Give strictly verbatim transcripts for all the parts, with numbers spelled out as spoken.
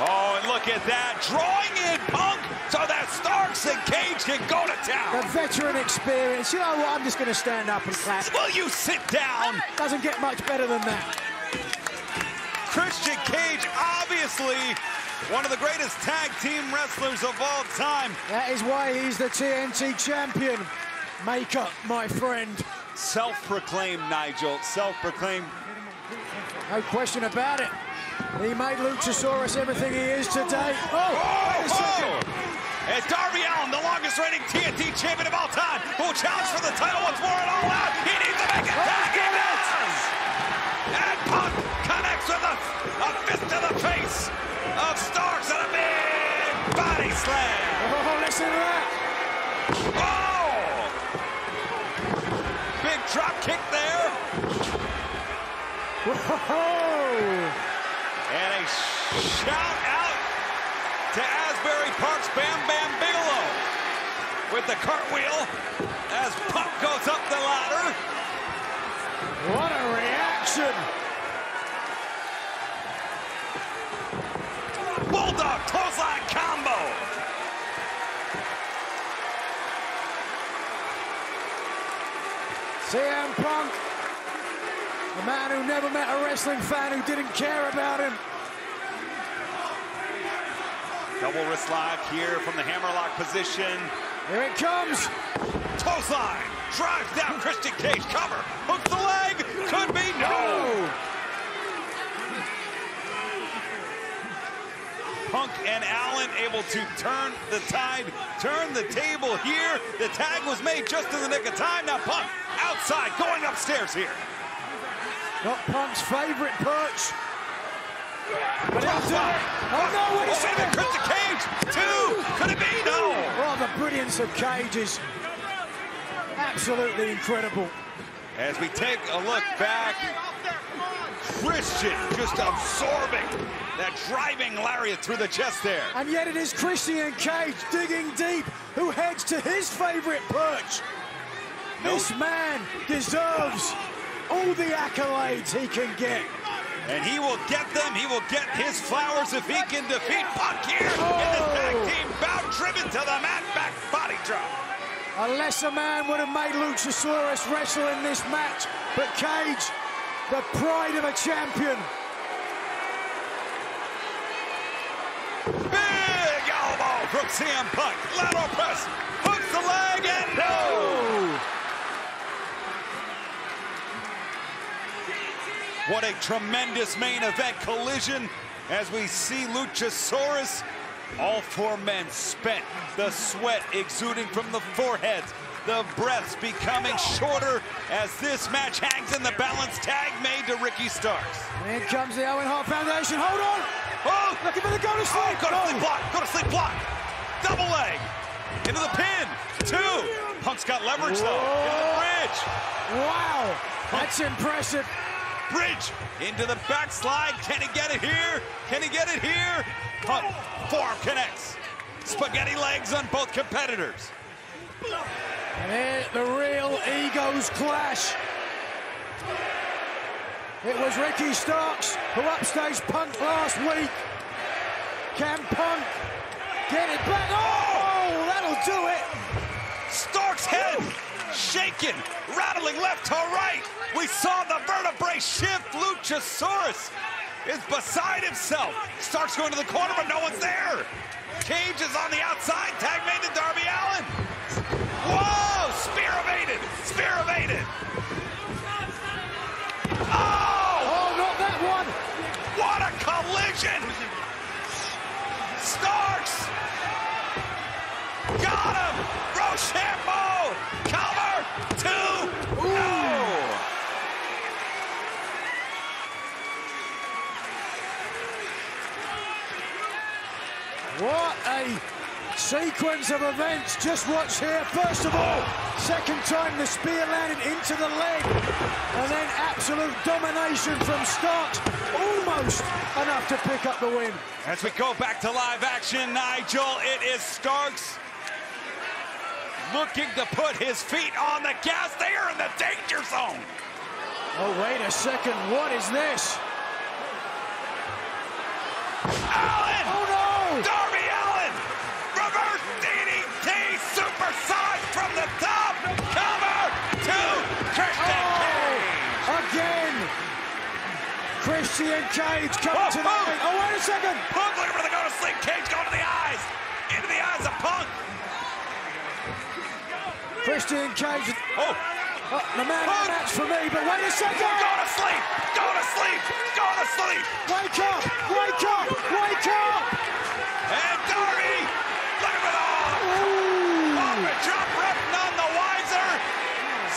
Oh, and look at that, drawing in Punk so that Starks and Cage can go to town. The veteran experience. You know what, I'm just going to stand up and clap. Will you sit down? Doesn't get much better than that. Christian Cage, obviously one of the greatest tag team wrestlers of all time. That is why he's the T N T champion. Make up, my friend. Self-proclaimed, Nigel, self-proclaimed. No question about it. He made Luchasaurus everything he is today. Oh! Whoa, whoa. And Darby Allin, the longest reigning T N T champion of all time, who will challenge for the title once more and all out. He needs to make a tag in it! And Punk connects with a, a fist to the face of Starks and a big body slam. Oh, listen to that! Oh! Big drop kick there. Whoa! And a shout out to Asbury Park's Bam Bam Bigelow with the cartwheel as Punk goes up the ladder. What a reaction! Bulldog clothesline combo. C M Punk. A man who never met a wrestling fan who didn't care about him. Double wrist lock here from the hammerlock position. Here it comes. Toe line. Drives down Christian Cage. Cover. Hooks the leg. Could be no. Punk and Allin able to turn the tide, turn the table here. The tag was made just in the nick of time. Now Punk outside, going upstairs here. Not Punk's favorite perch. But he'll do it. Oh no, wait a second. Christian Cage, two. Could it be? No. Well, the brilliance of Cage is absolutely incredible. As we take a look back, Christian just absorbing that driving lariat through the chest there. And yet it is Christian Cage digging deep who heads to his favorite perch. Nope. This man deserves all the accolades he can get. And he will get them. He will get his flowers if he can defeat Punk here oh. in the tag team bout, driven to the mat, back body drop. Unless a man would have made Luchasaurus wrestle in this match, but Cage, the pride of a champion. Big elbow from C M Punk. Lateral press, hooks the leg, and no! What a tremendous main event collision as we see Luchasaurus. All four men spent, the sweat exuding from the foreheads, the breaths becoming shorter as this match hangs in the balance. Tag made to Ricky Starks. And here comes the Owen Hart Foundation. Hold on! Oh! Looking for the go to sleep! Go to sleep block! Go to sleep block! Double leg! Into the pin! Two! Punk's got leverage though! Into the bridge! Wow! That's impressive! Bridge into the backslide. Can he get it here? Can he get it here? Punk forearm connects. Spaghetti legs on both competitors. And the real egos clash. It was Ricky Starks who upstaged Punk last week. Can Punk get it back? Oh, that'll do it. Starks' head shaken, rattling left to right. We saw the vertebrae shift. Luchasaurus is beside himself. Starks going to the corner, but no one's there. Cage is on the outside. Tag made to Darby Allin. Whoa! Spear evaded. Spear evaded. Oh! Oh, not that one. What a collision. Starks got him. Rochambeau cover two. Ooh. No. What a sequence of events. Just watch here. First of all, second time the spear landed into the leg. And then absolute domination from Starks. Almost enough to pick up the win. As we go back to live action, Nigel, it is Starks looking to put his feet on the gas. They are in the danger zone. Oh, wait a second. What is this? Allin! C M Cage coming oh, to the Punk. Ring. Oh, wait a second. Punk looking for the go to sleep. Cage going to the eyes. Into the eyes of Punk. Christian Cage. Oh. oh the man of the match for me, but wait a second. Go to sleep. Go to sleep. Go to sleep. Wake up. Wake up. Wake up. And Darby. Look at it all. Ooh. Off the jump. Rip, none the wiser.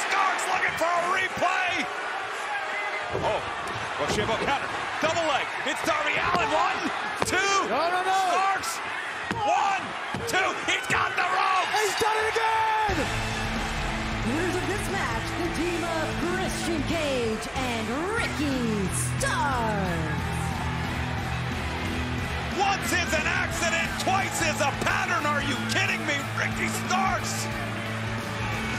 Starks looking for a replay. Oh. Rochambeau counter. Double leg. It's Darby Allin. One, two. No, no, no. Starks. One, two. He's got the ropes. He's done it again. Winners of this match, the team of Christian Cage and Ricky Starks. Once is an accident, twice is a pattern. Are you kidding me? Ricky Starks.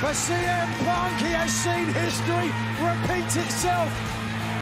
For C M Punk, he has seen history repeat itself.